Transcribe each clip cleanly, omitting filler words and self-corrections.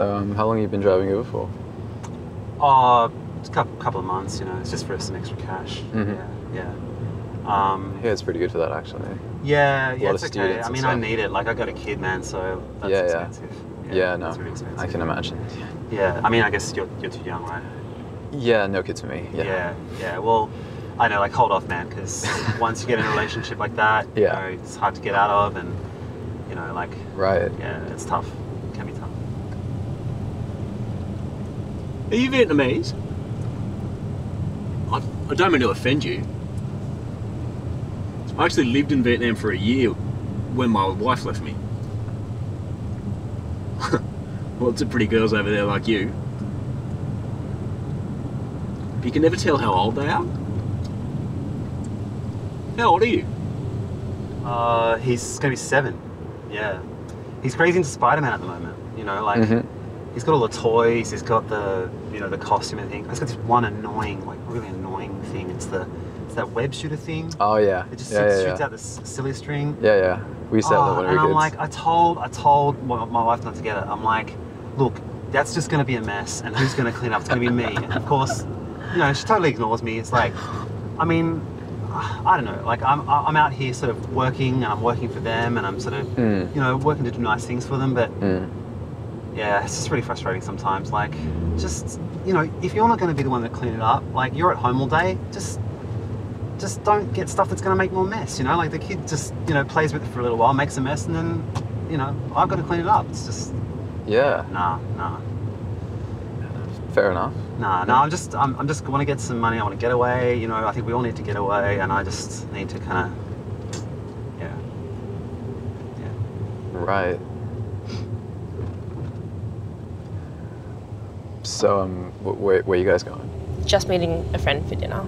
How long have you been driving Uber for? A couple of months, you know. It's just for some extra cash. Mm-hmm. Yeah. Yeah, it's pretty good for that, actually. Yeah, it's okay. I mean, I need it. Like, I got a kid, man, so that's expensive. Yeah, no, it's really expensive. I can imagine. Yeah, I mean, I guess you're too young, right? Yeah, no kids for me. Yeah. Well, I know, like, hold off, man, because once you get in a relationship like that, you know, it's hard to get out of, and, you know, like, right? Yeah, it's tough. It can be tough. Are you Vietnamese? I don't mean to offend you. I actually lived in Vietnam for a year when my wife left me. Lots of pretty girls over there like you. But you can never tell how old they are. How old are you? He's gonna be 7. Yeah. He's crazy into Spider-Man at the moment. You know, like, he's got all the toys, he's got the, you know, the costume and thing. He's got this one annoying, like, really annoying thing. It's that web shooter thing. Oh yeah. It just shoots out this silly string. Yeah. We used to have that when we were kids. And I'm like, I told my wife not to get it. I'm like, look, that's just gonna be a mess, and who's gonna clean up? It's gonna be me. And of course, you know, she totally ignores me. It's like, I mean, I don't know. Like, I'm out here sort of working, and I'm working for them, and I'm sort of, you know, working to do nice things for them. But yeah, it's just really frustrating sometimes. Like, just, you know, if you're not gonna be the one to clean it up, like, you're at home all day, just don't get stuff that's gonna make more mess. You know, like, the kid just, you know, plays with it for a little while, makes a mess, and then, you know, I've got to clean it up. It's just, nah. Fair enough. Nah. I'm just want to get some money. I want to get away. You know, I think we all need to get away, and I just need to kind of, yeah. Right. So, where are you guys going? Just meeting a friend for dinner.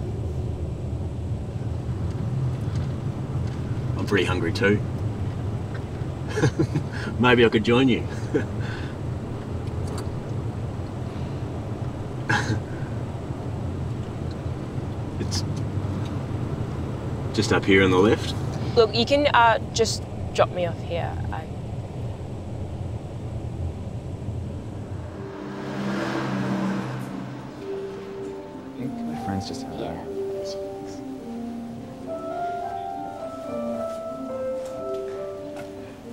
I'm pretty hungry too. Maybe I could join you. It's just up here on the left. Look, you can just drop me off here. I think my friend's just out there.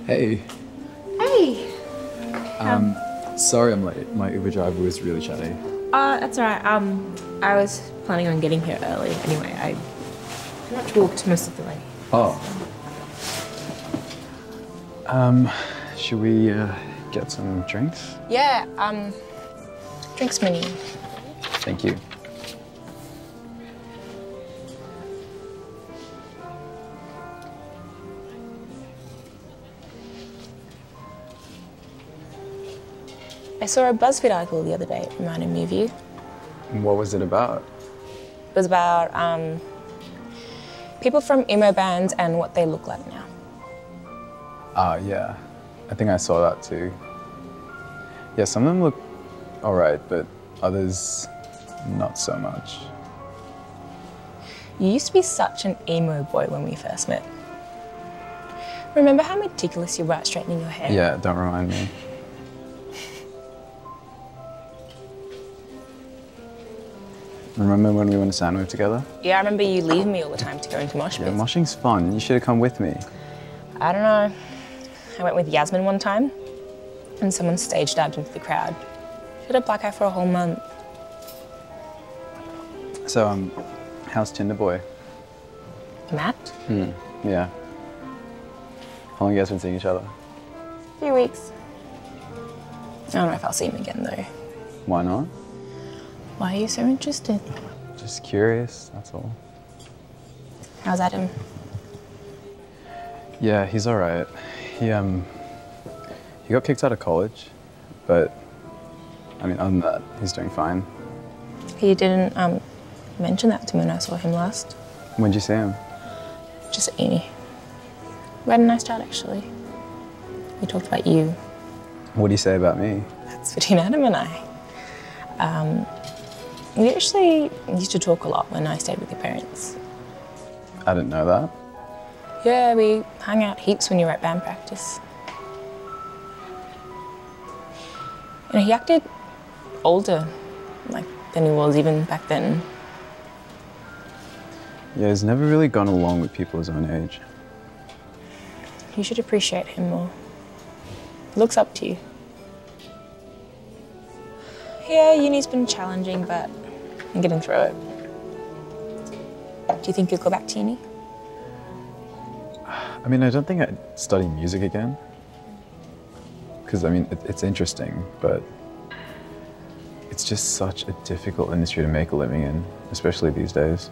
Hey. Sorry I'm late. My Uber driver was really chatty. That's all right. I was planning on getting here early. Anyway, I walked most of the way. Oh. Should we get some drinks? Yeah, drinks menu. Thank you. I saw a Buzzfeed article the other day. It reminded me of you. What was it about? It was about people from emo bands and what they look like now. Yeah. I think I saw that too. Yeah, some of them look all right, but others not so much. You used to be such an emo boy when we first met. Remember how meticulous you were at straightening your hair? Yeah, don't remind me. Remember when we went to Sandwave together? Yeah, I remember you leaving me all the time to go into mosh pits. Yeah, moshing's fun. You should have come with me. I don't know. I went with Yasmin one time, and someone stage dived into the crowd. She had a black eye for a whole month. So, how's Tinder boy? Matt? Yeah. How long have you guys been seeing each other? 3 weeks. I don't know if I'll see him again, though. Why not? Why are you so interested? Just curious, that's all. How's Adam? Yeah, he's all right. He got kicked out of college, but I mean, other than that, he's doing fine. He didn't mention that to me when I saw him last. When'd you see him? Just at uni. We had a nice chat, actually. We talked about you. What did he say about me? That's between Adam and I. We actually used to talk a lot when I stayed with your parents. I didn't know that. Yeah, we hung out heaps when you were at band practice. And he acted older, like, than he was even back then. Yeah, he's never really gone along with people his own age. You should appreciate him more. He looks up to you. Yeah, uni's been challenging, but I'm getting through it. Do you think you'll go back to uni? I mean, I don't think I'd study music again. Because, I mean, it's interesting, but it's just such a difficult industry to make a living in, especially these days.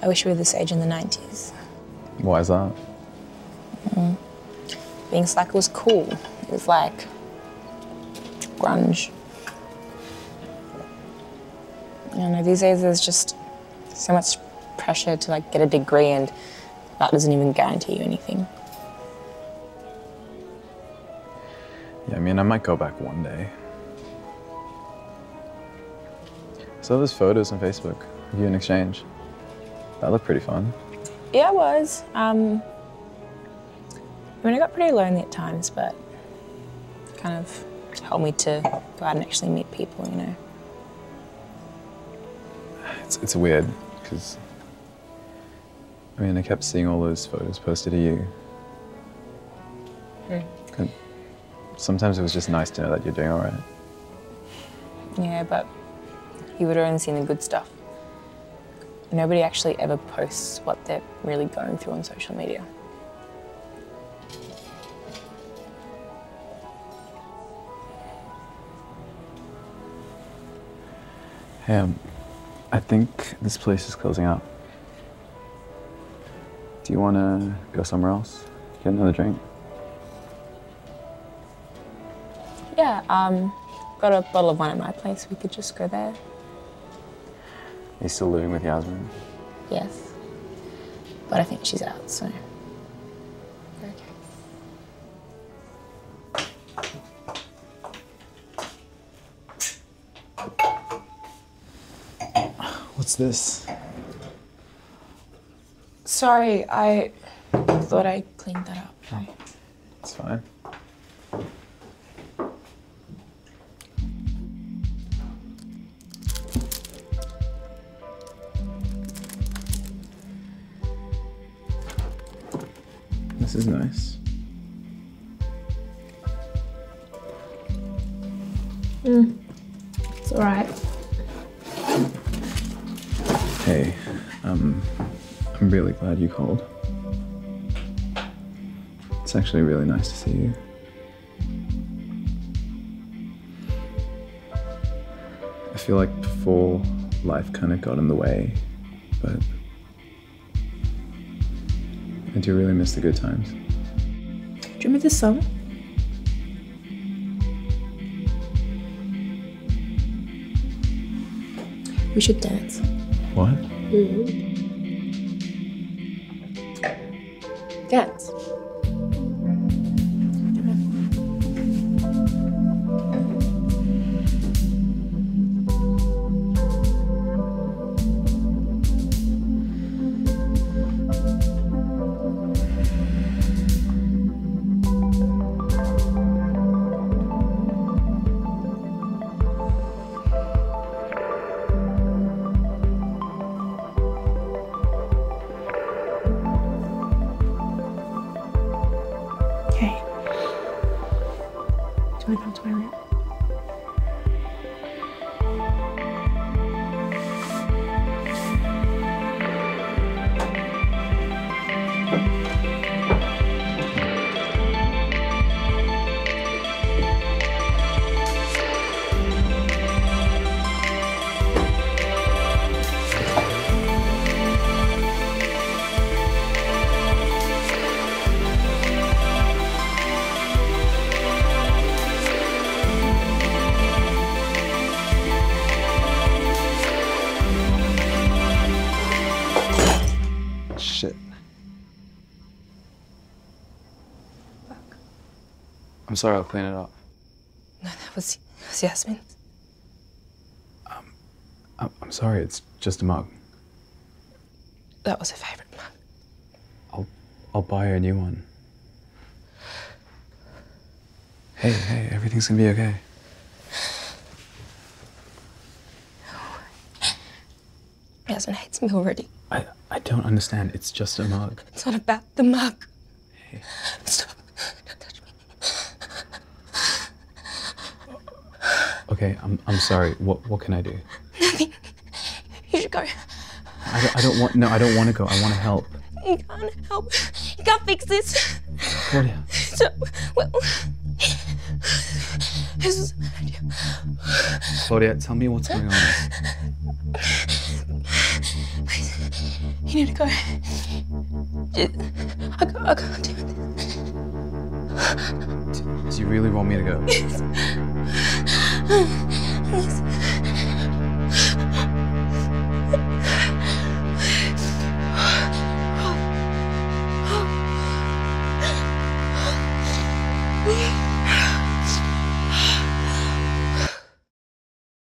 I wish we were this age in the 90s. Why is that? Being slack was cool. It was like grunge. I don't know, these days there's just so much pressure to like get a degree, and that doesn't even guarantee you anything. Yeah, I mean, I might go back one day. So there's photos on Facebook of you in exchange. That looked pretty fun. Yeah, it was. I mean, I got pretty lonely at times, but it kind of helped me to go out and actually meet people, you know. It's weird, because, I mean, I kept seeing all those photos posted of you. And sometimes it was just nice to know that you're doing all right. Yeah, but you would have only seen the good stuff. Nobody actually ever posts what they're really going through on social media. Hey, I think this place is closing up. Do you want to go somewhere else? Get another drink? Yeah, got a bottle of wine at my place. We could just go there. Are you still living with Yasmin? Yes. But I think she's out, so... What's this? Sorry, I thought I cleaned that up. Oh, it's fine. This is nice. It's all right. Hey, I'm really glad you called. It's actually really nice to see you. I feel like before, life kind of got in the way, but I do really miss the good times. Do you remember this song? We should dance. What? Mm-hmm. Dance. I'm sorry, I'll clean it up. No, that was Yasmin. I'm sorry, it's just a mug. That was her favorite mug. I'll buy her a new one. Hey, everything's gonna be okay. Yasmin hates me already. I don't understand. It's just a mug. It's not about the mug. Hey. Stop. Don't touch me. Okay, I'm sorry. What can I do? Nothing. You should go. I don't want to go. I want to help. You can't help. You can't fix this. Claudia. So, well, this was an idea. Claudia, tell me what's going on. Please, you need to go. I can't do it. Do you really want me to go? Yes. Yes.